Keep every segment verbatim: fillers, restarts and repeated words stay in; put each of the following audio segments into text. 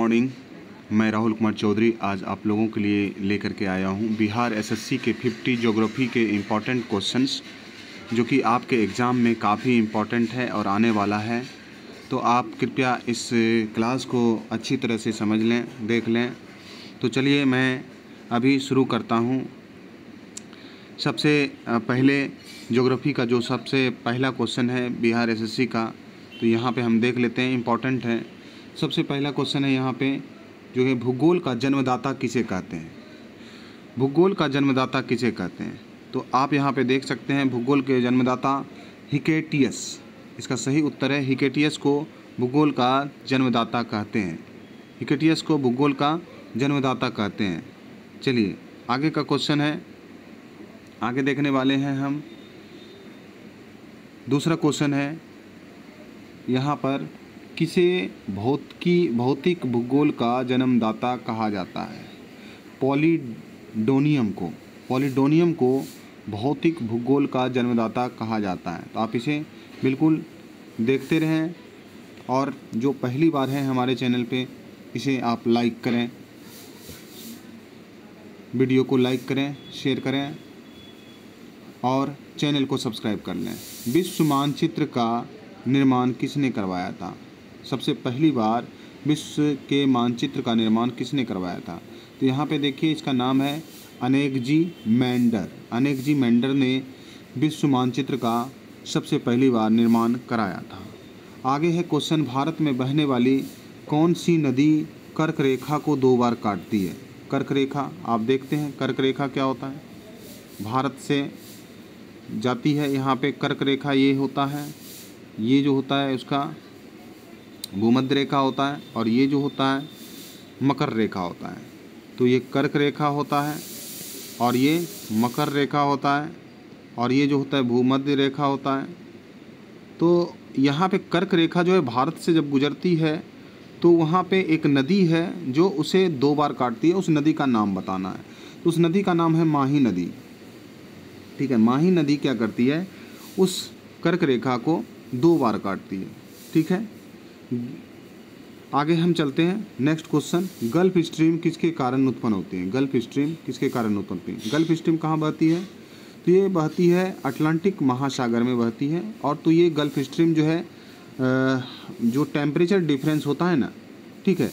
Morning, मैं राहुल कुमार चौधरी आज आप लोगों के लिए लेकर के आया हूं बिहार एसएससी के पचास ज्योग्राफी के इम्पॉर्टेंट क्वेश्चंस, जो कि आपके एग्ज़ाम में काफ़ी इम्पॉर्टेंट है और आने वाला है। तो आप कृपया इस क्लास को अच्छी तरह से समझ लें, देख लें। तो चलिए मैं अभी शुरू करता हूं। सबसे पहले ज्योग्राफी का जो सबसे पहला क्वेश्चन है बिहार एसएससी का, तो यहाँ पे हम देख लेते हैं, इम्पॉर्टेंट है। सबसे पहला क्वेश्चन है यहाँ पे जो है, भूगोल का जन्मदाता किसे कहते हैं? भूगोल का जन्मदाता किसे कहते हैं? तो आप यहाँ पे देख सकते हैं, भूगोल के जन्मदाता हिकेटियस। इसका सही उत्तर है, हिकेटियस को भूगोल का जन्मदाता कहते हैं। हिकेटियस को भूगोल का जन्मदाता कहते हैं। चलिए आगे का क्वेश्चन है, आगे देखने वाले हैं हम। दूसरा क्वेश्चन है यहाँ पर, किसे भौतिकी भौतिक भूगोल का जन्मदाता कहा जाता है? पॉलीडोनियम को पॉलीडोनियम को भौतिक भूगोल का जन्मदाता कहा जाता है। तो आप इसे बिल्कुल देखते रहें, और जो पहली बार है हमारे चैनल पे, इसे आप लाइक करें, वीडियो को लाइक करें, शेयर करें और चैनल को सब्सक्राइब कर लें। विश्व मानचित्र का निर्माण किसने करवाया था? सबसे पहली बार विश्व के मानचित्र का निर्माण किसने करवाया था? तो यहाँ पे देखिए, इसका नाम है अनेक्सीमैंडर। अनेक्सीमैंडर ने विश्व मानचित्र का सबसे पहली बार निर्माण कराया था। आगे है क्वेश्चन, भारत में बहने वाली कौन सी नदी कर्क रेखा को दो बार काटती है? कर्क रेखा आप देखते हैं, कर्क रेखा क्या होता है? भारत से जाती है, यहाँ पे कर्क रेखा ये होता है, ये जो होता है उसका भूमध्य रेखा होता है, और ये जो होता है मकर रेखा होता है। तो ये कर्क रेखा होता है, और ये मकर रेखा होता है, और ये जो होता है भूमध्य रेखा होता है। तो यहाँ पे कर्क रेखा जो है भारत से जब गुजरती है, तो वहाँ पे एक नदी है जो उसे दो बार काटती है। उस नदी का नाम बताना है। तो उस नदी का नाम है माही नदी। ठीक है, माही नदी क्या करती है? उस कर्क रेखा को दो बार काटती है। ठीक है, आगे हम चलते हैं। नेक्स्ट क्वेश्चन, गल्फ स्ट्रीम किसके कारण उत्पन्न होती है? गल्फ स्ट्रीम किसके कारण उत्पन्न होती है? गल्फ स्ट्रीम कहाँ बहती है? तो ये बहती है अटलांटिक महासागर में बहती है। और तो ये गल्फ स्ट्रीम जो है, जो टेम्परेचर डिफरेंस होता है ना, ठीक है,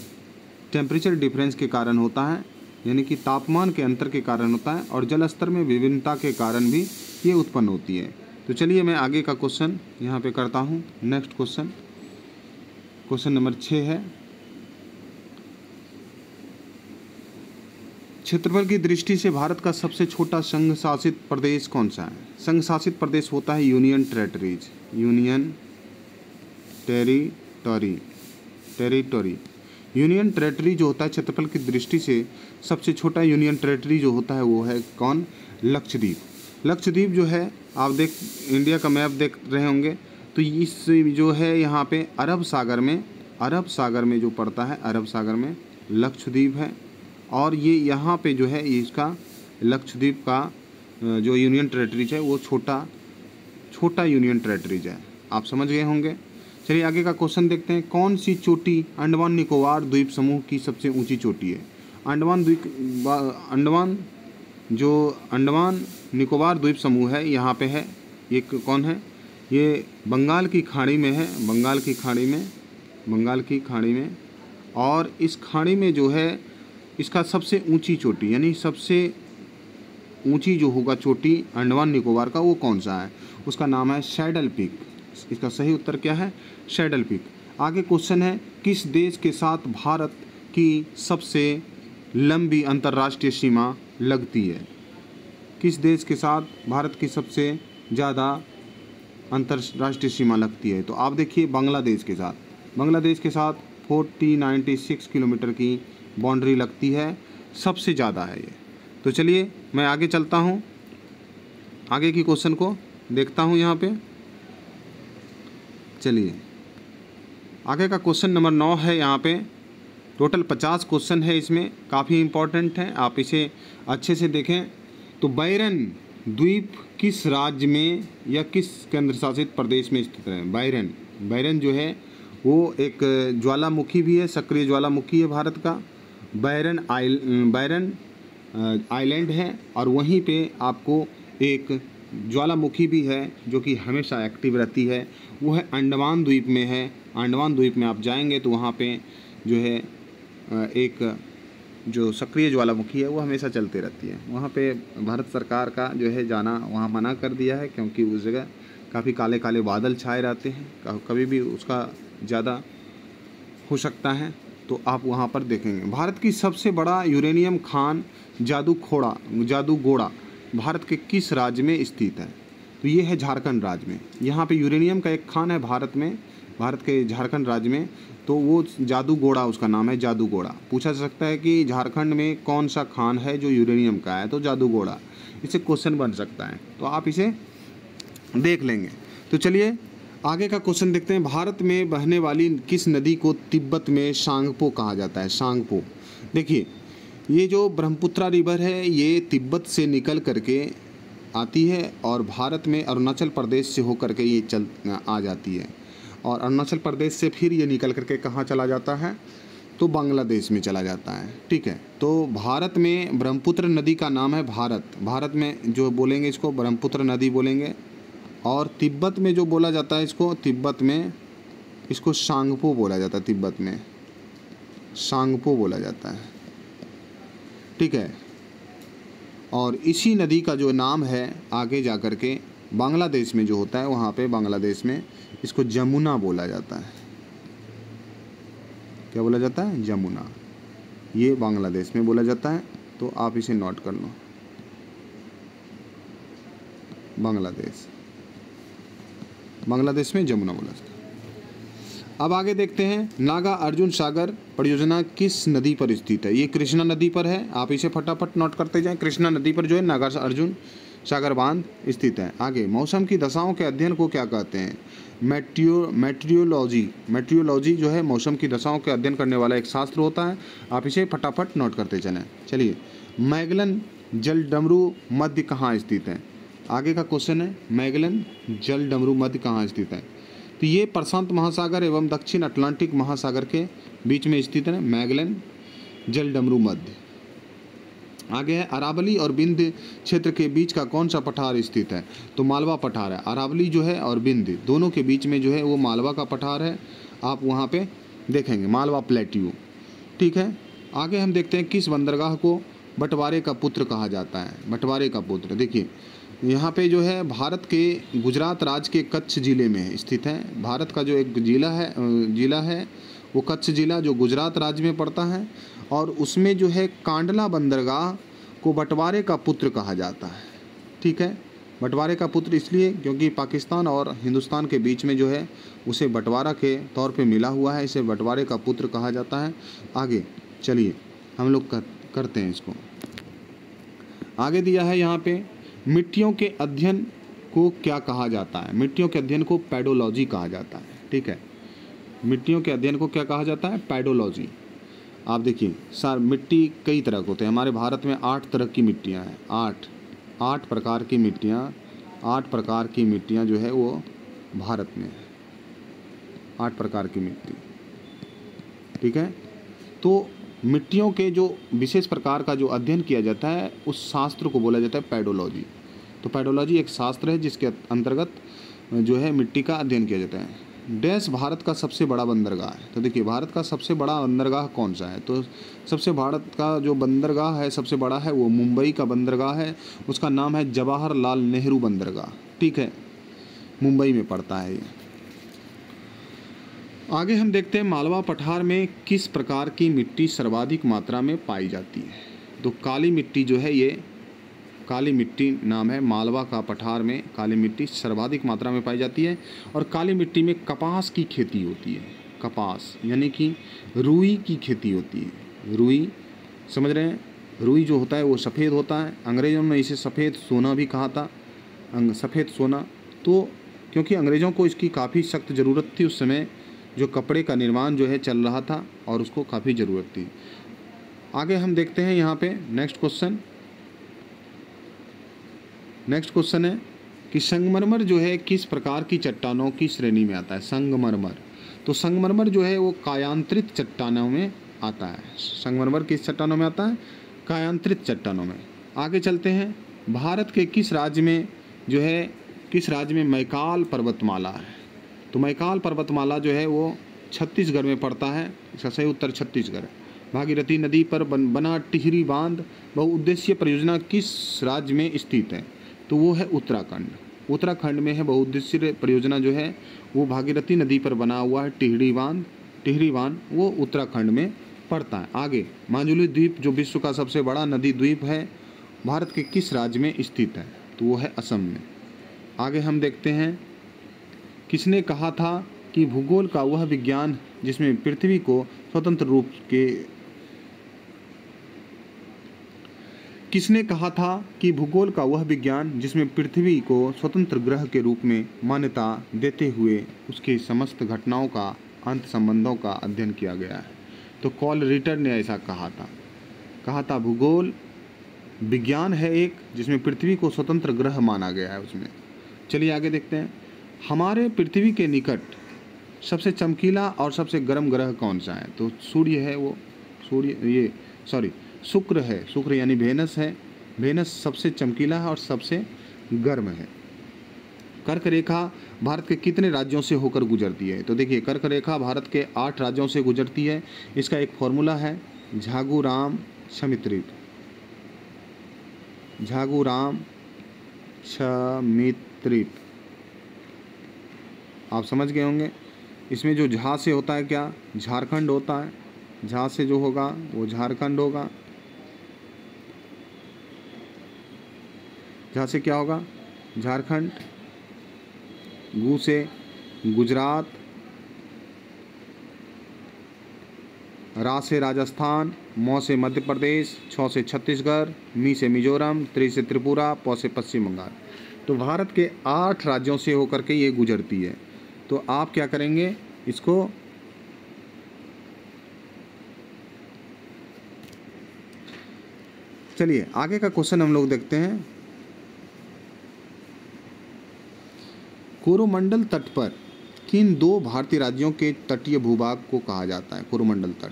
टेम्परेचर डिफरेंस के कारण होता है, यानी कि तापमान के अंतर के कारण होता है, और जल स्तर में विभिन्नता के कारण भी ये उत्पन्न होती है। तो चलिए मैं आगे का क्वेश्चन यहाँ पे करता हूँ। नेक्स्ट क्वेश्चन, क्वेश्चन नंबर छः है, क्षेत्रफल की दृष्टि से भारत का सबसे छोटा संघ शासित प्रदेश कौन सा है? संघ शासित प्रदेश होता है union territories. Union territory territory union territory जो होता है, क्षेत्रफल की दृष्टि से सबसे छोटा यूनियन टेरिटरी जो होता है वो है कौन? लक्षद्वीप। लक्षद्वीप जो है, आप देख इंडिया का मैप देख रहे होंगे, तो इस जो है यहाँ पे अरब सागर में, अरब सागर में जो पड़ता है, अरब सागर में लक्षद्वीप है। और ये यहाँ पे जो है, इसका लक्षद्वीप का जो यूनियन टेरिटरीज है वो छोटा छोटा यूनियन टेरिटरीज है। आप समझ गए होंगे। चलिए आगे का क्वेश्चन देखते हैं। कौन सी चोटी अंडमान निकोबार द्वीप समूह की सबसे ऊँची चोटी है? अंडमान द्वीप अंडमान जो अंडमान निकोबार द्वीप समूह है, यहाँ पे है, ये कौन है? ये बंगाल की खाड़ी में है, बंगाल की खाड़ी में, बंगाल की खाड़ी में। और इस खाड़ी में जो है, इसका सबसे ऊंची चोटी, यानी सबसे ऊंची जो होगा चोटी अंडमान निकोबार का, वो कौन सा है? उसका नाम है शैडल पीक। इसका सही उत्तर क्या है? Saddle peak. आगे क्वेश्चन है, किस देश के साथ भारत की सबसे लंबी अंतर्राष्ट्रीय सीमा लगती है? किस देश के साथ भारत की सबसे ज़्यादा अंतर्राष्ट्रीय सीमा लगती है? तो आप देखिए, बांग्लादेश के साथ, बांग्लादेश के साथ चार हज़ार छियानवे किलोमीटर की बाउंड्री लगती है, सबसे ज़्यादा है ये। तो चलिए मैं आगे चलता हूँ, आगे की क्वेश्चन को देखता हूँ यहाँ पे। चलिए आगे का क्वेश्चन नंबर नौ है। यहाँ पे टोटल पचास क्वेश्चन है, इसमें काफ़ी इम्पोर्टेंट है, आप इसे अच्छे से देखें। तो बैरन द्वीप किस राज्य में या किस केंद्र शासित प्रदेश में स्थित है? बैरन बैरन जो है वो एक ज्वालामुखी भी है, सक्रिय ज्वालामुखी है भारत का। बैरन आइल बैरन आइलैंड है और वहीं पे आपको एक ज्वालामुखी भी है जो कि हमेशा एक्टिव रहती है, वो है अंडमान द्वीप में है। अंडमान द्वीप में आप जाएंगे तो वहाँ पे जो है एक जो सक्रिय ज्वालामुखी है वो हमेशा चलते रहती है। वहाँ पे भारत सरकार का जो है जाना वहाँ मना कर दिया है क्योंकि उस जगह काफ़ी काले काले बादल छाए रहते हैं, कभी भी उसका ज़्यादा हो सकता है, तो आप वहाँ पर देखेंगे। भारत की सबसे बड़ा यूरेनियम खान जादूखोड़ा जादूगोड़ा भारत के किस राज्य में स्थित है? तो ये है झारखंड राज्य में। यहाँ पे यूरेनियम का एक खान है भारत में, भारत के झारखंड राज्य में, तो वो जादूगोड़ा उसका नाम है, जादूगोड़ा। पूछा जा सकता है कि झारखंड में कौन सा खान है जो यूरेनियम का है, तो जादूगोड़ा इससे क्वेश्चन बन सकता है, तो आप इसे देख लेंगे। तो चलिए आगे का क्वेश्चन देखते हैं। भारत में बहने वाली किस नदी को तिब्बत में शांगपो कहा जाता है? शांगपो। देखिए ये जो ब्रह्मपुत्र रिवर है ये तिब्बत से निकल करके आती है और भारत में अरुणाचल प्रदेश से होकर के ये चल आ जाती है, और अरुणाचल प्रदेश से फिर ये निकल करके कहाँ चला जाता है? तो बांग्लादेश में चला जाता है। ठीक है, तो भारत में ब्रह्मपुत्र नदी का नाम है भारत। भारत में जो बोलेंगे इसको ब्रह्मपुत्र नदी बोलेंगे, और तिब्बत में जो बोला जाता है इसको, तिब्बत में इसको शांगपो बोला जाता है, तिब्बत में शांगपो बोला जाता है। ठीक है, और इसी नदी का जो नाम है आगे जा कर के बांग्लादेश में जो होता है, वहाँ पे बांग्लादेश में इसको जमुना बोला जाता है। क्या बोला जाता है? जमुना। ये बांग्लादेश में बोला जाता है, तो आप इसे नोट कर लो, बांग्लादेश बांग्लादेश में जमुना बोला जाता है। अब आगे देखते हैं, नागा अर्जुन सागर परियोजना किस नदी पर स्थित है? ये कृष्णा नदी पर है, आप इसे फटाफट नोट करते जाएं। कृष्णा नदी पर जो है नागा अर्जुन सागर बांध स्थित है। आगे, मौसम की दशाओं के अध्ययन को क्या कहते हैं? मेट्रियो मेट्रियोलॉजी मेट्रियोलॉजी जो है मौसम की दशाओं के अध्ययन करने वाला एक शास्त्र होता है। आप इसे फटाफट नोट करते चलें। चलिए, मैगलन जल डमरू मध्य कहाँ स्थित है? आगे का क्वेश्चन है, मैगलन जल डमरू मध्य कहाँ स्थित है? तो ये प्रशांत महासागर एवं दक्षिण अटलांटिक महासागर के बीच में स्थित है, मैगलन जल डमरू मध्य। आगे है, अरावली और विंध्य क्षेत्र के बीच का कौन सा पठार स्थित है? तो मालवा पठार है। अरावली जो है और विंध्य दोनों के बीच में जो है वो मालवा का पठार है, आप वहाँ पे देखेंगे, मालवा प्लेट्यू। ठीक है, आगे हम देखते हैं किस बंदरगाह को बंटवारे का पुत्र कहा जाता है? बंटवारे का पुत्र। देखिए यहाँ पे जो है भारत के गुजरात राज्य के कच्छ ज़िले में स्थित है। भारत का जो एक ज़िला है ज़िला है वो कच्छ ज़िला जो गुजरात राज्य में पड़ता है, और उसमें जो है कांडला बंदरगाह को बंटवारे का पुत्र कहा जाता है। ठीक है, बंटवारे का पुत्र इसलिए क्योंकि पाकिस्तान और हिंदुस्तान के बीच में जो है उसे बंटवारा के तौर पे मिला हुआ है, इसे बंटवारे का पुत्र कहा जाता है। आगे चलिए हम लोग कर, करते हैं इसको। आगे दिया है यहाँ पे, मिट्टियों के अध्ययन को क्या कहा जाता है? मिट्टियों के अध्ययन को पेडोलॉजी कहा जाता है। ठीक है, मिट्टियों के अध्ययन को क्या कहा जाता है? पेडोलॉजी। आप देखिए सर, मिट्टी कई तरह के होते हैं, हमारे भारत में आठ तरह की मिट्टियां हैं, आठ आठ प्रकार की मिट्टियां आठ प्रकार की मिट्टियां जो है वो भारत में आठ प्रकार की मिट्टी। ठीक है, तो मिट्टियों के जो विशेष प्रकार का जो अध्ययन किया जाता है उस शास्त्र को बोला जाता है पेडोलॉजी। तो पेडोलॉजी एक शास्त्र है जिसके अंतर्गत जो है मिट्टी का अध्ययन किया जाता है। डैश भारत का सबसे बड़ा बंदरगाह है। तो देखिए भारत का सबसे बड़ा बंदरगाह कौन सा है? तो सबसे भारत का जो बंदरगाह है सबसे बड़ा है वो मुंबई का बंदरगाह है, उसका नाम है जवाहरलाल नेहरू बंदरगाह। ठीक है, मुंबई में पड़ता है ये। आगे हम देखते हैं, मालवा पठार में किस प्रकार की मिट्टी सर्वाधिक मात्रा में पाई जाती है? तो काली मिट्टी जो है, ये काली मिट्टी नाम है, मालवा का पठार में काली मिट्टी सर्वाधिक मात्रा में पाई जाती है, और काली मिट्टी में कपास की खेती होती है। कपास यानी कि रुई की खेती होती है। रुई समझ रहे हैं, रुई जो होता है वो सफ़ेद होता है, अंग्रेज़ों ने इसे सफ़ेद सोना भी कहा था, सफ़ेद सोना। तो क्योंकि अंग्रेज़ों को इसकी काफ़ी सख्त ज़रूरत थी उस समय, जो कपड़े का निर्माण जो है चल रहा था और उसको काफ़ी ज़रूरत थी। आगे हम देखते हैं यहाँ पे नेक्स्ट क्वेश्चन नेक्स्ट क्वेश्चन है कि संगमरमर जो है किस प्रकार की चट्टानों की श्रेणी में आता है? संगमरमर। तो संगमरमर जो है वो कायांतरित चट्टानों में आता है। संगमरमर किस चट्टानों में आता है? कायांतरित चट्टानों में। आगे चलते हैं, भारत के किस राज्य में जो है किस राज्य में मैकाल पर्वतमाला है? तो मैकाल पर्वतमाला जो है वो छत्तीसगढ़ में पड़ता है, इसका सही उत्तर छत्तीसगढ़। भागीरथी नदी पर बन, बना टिहरी बांध बहुउद्देशीय परियोजना किस राज्य में स्थित है? तो वो है उत्तराखंड। उत्तराखंड में है बहुउद्देशीय परियोजना जो है वो भागीरथी नदी पर बना हुआ है टिहरी बांध। टिहरी बांध वो उत्तराखंड में पड़ता है। आगे, मांजुली द्वीप जो विश्व का सबसे बड़ा नदी द्वीप है भारत के किस राज्य में स्थित है? तो वो है असम में। आगे हम देखते हैं, किसने कहा था कि भूगोल का वह विज्ञान जिसमें पृथ्वी को स्वतंत्र रूप के किसने कहा था कि भूगोल का वह विज्ञान जिसमें पृथ्वी को स्वतंत्र ग्रह के रूप में मान्यता देते हुए उसके समस्त घटनाओं का अंत संबंधों का अध्ययन किया गया है? तो कॉल रिटर ने ऐसा कहा था कहा था भूगोल विज्ञान है एक जिसमें पृथ्वी को स्वतंत्र ग्रह माना गया है उसमें। चलिए आगे देखते हैं, हमारे पृथ्वी के निकट सबसे चमकीला और सबसे गर्म ग्रह कौन सा है? तो सूर्य है वो सूर्य ये सॉरी शुक्र है। शुक्र यानी वेनस है। वेनस सबसे चमकीला है और सबसे गर्म है। कर्क रेखा भारत के कितने राज्यों से होकर गुजरती है? तो देखिए, कर्क रेखा भारत के आठ राज्यों से गुजरती है। इसका एक फॉर्मूला है झागू राम शमित्रित झागू राम शमित्रित। आप समझ गए होंगे। इसमें जो झा से होता है क्या? झारखंड होता है। झा से जो होगा वो झारखंड होगा। झा से क्या होगा? झारखंड। गु से गुजरात। रा से राजस्थान। मौ से मध्य प्रदेश। छः से छत्तीसगढ़। मी से मिजोरम। त्री से त्रिपुरा। पौ से पश्चिम बंगाल। तो भारत के आठ राज्यों से होकर के ये गुजरती है। तो आप क्या करेंगे, इसको चलिए आगे का क्वेश्चन हम लोग देखते हैं। कोरोमंडल तट पर किन दो भारतीय राज्यों के तटीय भूभाग को कहा जाता है कोरोमंडल तट?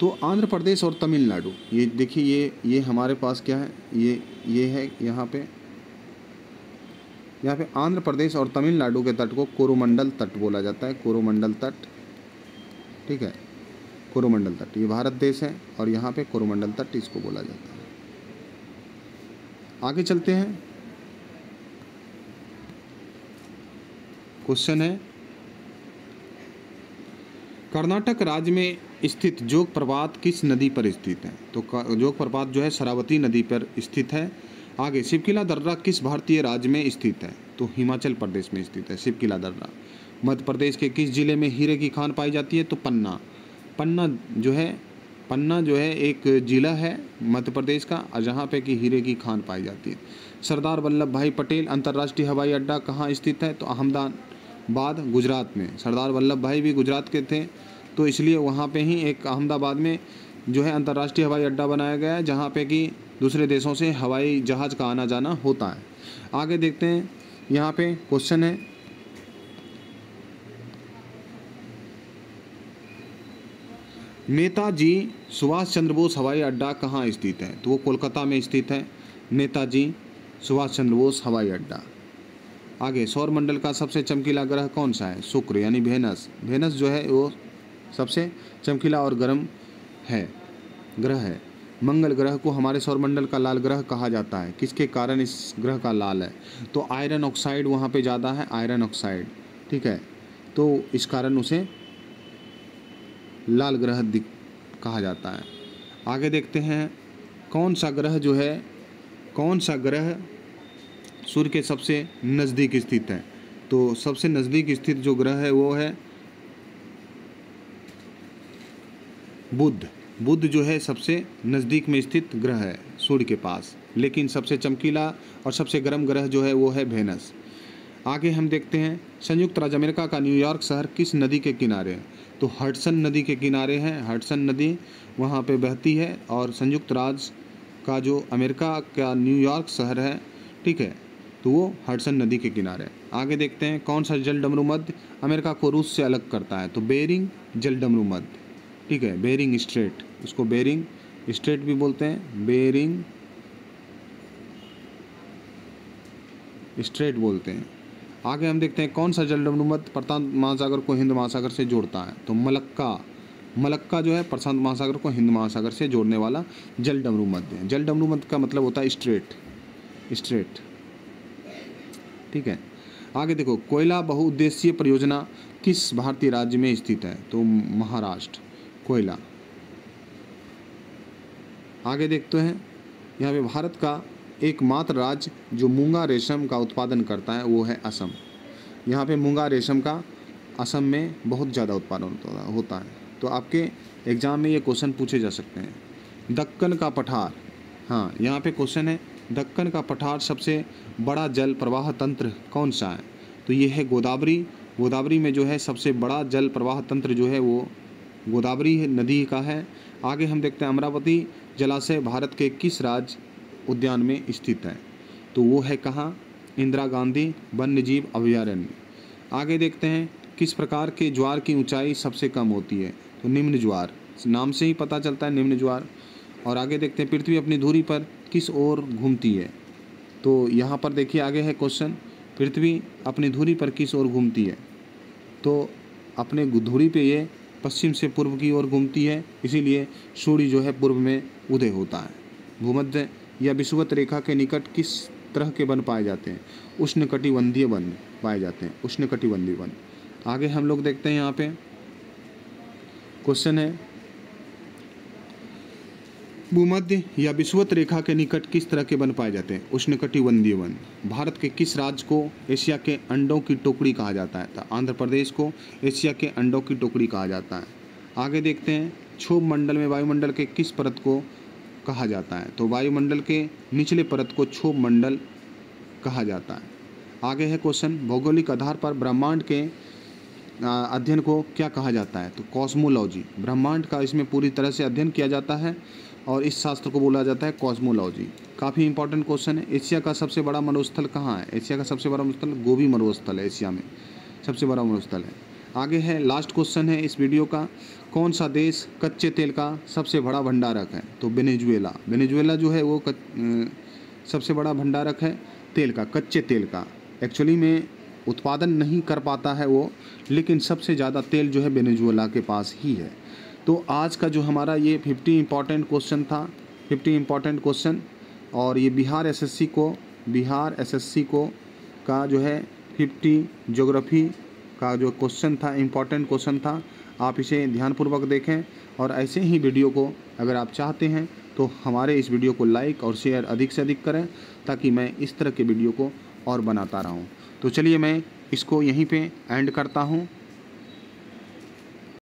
तो आंध्र प्रदेश और तमिलनाडु। ये देखिए, ये ये हमारे पास क्या है, ये ये है यहाँ पे यहाँ पे आंध्र प्रदेश और तमिलनाडु के तट को कोरोमंडल तट बोला जाता है। कोरोमंडल तट, ठीक है, कोरोमंडल तट ये भारत देश है और यहाँ पे कोरोमंडल तट इसको बोला जाता है। आगे चलते हैं, क्वेश्चन है, कर्नाटक राज्य में स्थित जोग प्रपात किस नदी पर स्थित है? तो जोग प्रपात जो है शरावती नदी पर स्थित है। आगे, शिवकिला दर्रा किस भारतीय राज्य में स्थित है? तो हिमाचल प्रदेश में स्थित है शिवकिला दर्रा। मध्य प्रदेश के किस जिले में हीरे की खान पाई जाती है? तो पन्ना। पन्ना जो है पन्ना जो है एक जिला है मध्य प्रदेश का जहाँ पे कि हीरे की खान पाई जाती है। सरदार वल्लभ भाई पटेल अंतर्राष्ट्रीय हवाई अड्डा कहाँ स्थित है? तो अहमदाबाद, गुजरात में। सरदार वल्लभ भाई भी गुजरात के थे, तो इसलिए वहाँ पे ही एक अहमदाबाद में जो है अंतर्राष्ट्रीय हवाई अड्डा बनाया गया है जहाँ पे कि दूसरे देशों से हवाई जहाज़ का आना जाना होता है। आगे देखते हैं, यहाँ पे क्वेश्चन है, नेताजी सुभाष चंद्र बोस हवाई अड्डा कहाँ स्थित है? तो वो कोलकाता में स्थित है नेताजी सुभाष चंद्र बोस हवाई अड्डा। आगे, सौरमंडल का सबसे चमकीला ग्रह कौन सा है? शुक्र यानी वेनस। वेनस जो है वो सबसे चमकीला और गर्म है ग्रह है। मंगल ग्रह को हमारे सौरमंडल का लाल ग्रह कहा जाता है, किसके कारण इस ग्रह का लाल है? तो आयरन ऑक्साइड वहाँ पे ज़्यादा है, आयरन ऑक्साइड, ठीक है, तो इस कारण उसे लाल ग्रह दिख कहा जाता है। आगे देखते हैं, कौन सा ग्रह जो है कौन सा ग्रह सूर्य के सबसे नज़दीक स्थित है? तो सबसे नज़दीक स्थित जो ग्रह है वो है बुध। बुध जो है सबसे नज़दीक में स्थित ग्रह है सूर्य के पास, लेकिन सबसे चमकीला और सबसे गर्म ग्रह जो है वो है वेनस। आगे हम देखते हैं, संयुक्त राज्य अमेरिका का न्यूयॉर्क शहर किस नदी के किनारे है? तो हडसन नदी के किनारे है। हडसन नदी वहाँ पे बहती है और संयुक्त राज्य का जो अमेरिका का न्यूयॉर्क शहर है, ठीक है, तो वो हडसन नदी के किनारे है। आगे देखते हैं कौन सा जल डमरू मध्य अमेरिका को रूस से अलग करता है, तो बेरिंग जल डमरू मध्य, ठीक है, बेरिंग स्ट्रेट, इसको बेरिंग स्ट्रेट भी बोलते हैं, बेरिंग स्ट्रेट बोलते हैं। आगे हम देखते हैं कौन सा जल डमरू मध्य प्रशांत महासागर को हिंद महासागर से जोड़ता है, तो मलक्का, मलक्का जो है प्रशांत महासागर को हिंद महासागर से जोड़ने वाला जल डमरू मध्य है। जल डमरू मध्य का मतलब होता है स्ट्रेट, स्ट्रेट, ठीक है। आगे देखो कोयला बहुउद्देशीय परियोजना किस भारतीय राज्य में स्थित है, तो महाराष्ट्र, कोयला। आगे देखते हैं यहाँ पे भारत का एकमात्र राज्य जो मूंगा रेशम का उत्पादन करता है वो है असम। यहाँ पे मूंगा रेशम का असम में बहुत ज़्यादा उत्पादन होता है, तो आपके एग्ज़ाम में ये क्वेश्चन पूछे जा सकते हैं। दक्कन का पठार, हाँ यहाँ पे क्वेश्चन है, दक्कन का पठार सबसे बड़ा जल प्रवाह तंत्र कौन सा है, तो ये है गोदावरी। गोदावरी में जो है सबसे बड़ा जल प्रवाह तंत्र जो है वो गोदावरी नदी का है। आगे हम देखते हैं अमरावती जलाशय भारत के किस राज्य उद्यान में स्थित है, तो वो है कहाँ, इंदिरा गांधी वन्य जीव अभयारण्य। आगे देखते हैं किस प्रकार के ज्वार की ऊंचाई सबसे कम होती है, तो निम्न ज्वार, नाम से ही पता चलता है निम्न ज्वार। और आगे देखते हैं पृथ्वी अपनी धुरी पर किस ओर घूमती है, तो यहाँ पर देखिए आगे है क्वेश्चन, पृथ्वी अपनी धुरी पर किस ओर घूमती है, तो अपने धुरी पे ये पश्चिम से पूर्व की ओर घूमती है, इसीलिए सूर्य जो है पूर्व में उदय होता है। भूमध्य या विषुवत रेखा के निकट किस तरह के वन पाए जाते हैं, उष्णकटिबंधीय वन पाए जाते हैं, उष्णकटिबंधीय वन। आगे हम लोग देखते हैं यहाँ पे क्वेश्चन है, भूमध्य या विषुवत रेखा के निकट किस तरह के वन पाए जाते हैं, उष्णकटिबंधीय वन। भारत के किस राज्य को एशिया के अंडों की टोकरी कहा जाता है, तो आंध्र प्रदेश को एशिया के अंडों की टोकरी कहा जाता है। आगे देखते हैं क्षोभ मंडल में वायुमंडल के किस परत को कहा जाता है, तो वायुमंडल के निचले परत को क्षोभ मंडल कहा जाता है। आगे है क्वेश्चन, भौगोलिक आधार पर ब्रह्मांड के अध्ययन को क्या कहा जाता है, तो कॉस्मोलॉजी। ब्रह्मांड का इसमें पूरी तरह से अध्ययन किया जाता है और इस शास्त्र को बोला जाता है कॉस्मोलॉजी। काफ़ी इंपॉर्टेंट क्वेश्चन है। एशिया का सबसे बड़ा मरुस्थल कहाँ है, एशिया का सबसे बड़ा मरुस्थल गोबी मरुस्थल है, एशिया में सबसे बड़ा मरुस्थल है। आगे है लास्ट क्वेश्चन है इस वीडियो का, कौन सा देश कच्चे तेल का सबसे बड़ा भंडारक है, तो वेनेजुएला। वेनेजुएला जो है वो कच, सबसे बड़ा भंडारक है तेल का, कच्चे तेल का। एक्चुअली में उत्पादन नहीं कर पाता है वो, लेकिन सबसे ज़्यादा तेल जो है वेनेजुएला के पास ही है। तो आज का जो हमारा ये पचास इम्पॉर्टेंट क्वेश्चन था, पचास इम्पॉर्टेंट क्वेश्चन, और ये बिहार एसएससी को बिहार एसएससी को का जो है पचास ज्योग्राफी का जो क्वेश्चन था, इम्पॉर्टेंट क्वेश्चन था। आप इसे ध्यानपूर्वक देखें और ऐसे ही वीडियो को अगर आप चाहते हैं तो हमारे इस वीडियो को लाइक और शेयर अधिक से अधिक करें, ताकि मैं इस तरह के वीडियो को और बनाता रहूँ। तो चलिए मैं इसको यहीं पर एंड करता हूँ।